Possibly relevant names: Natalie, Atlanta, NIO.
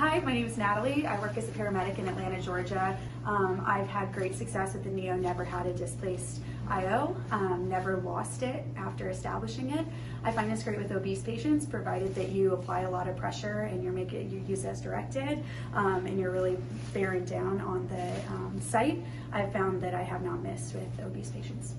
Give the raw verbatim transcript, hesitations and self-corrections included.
Hi, my name is Natalie. I work as a paramedic in Atlanta, Georgia. Um, I've had great success with the N I O, never had a displaced I O, um, never lost it after establishing it. I find this great with obese patients, provided that you apply a lot of pressure and you're making, you use as directed, um, and you're really bearing down on the um, site. I've found that I have not missed with obese patients.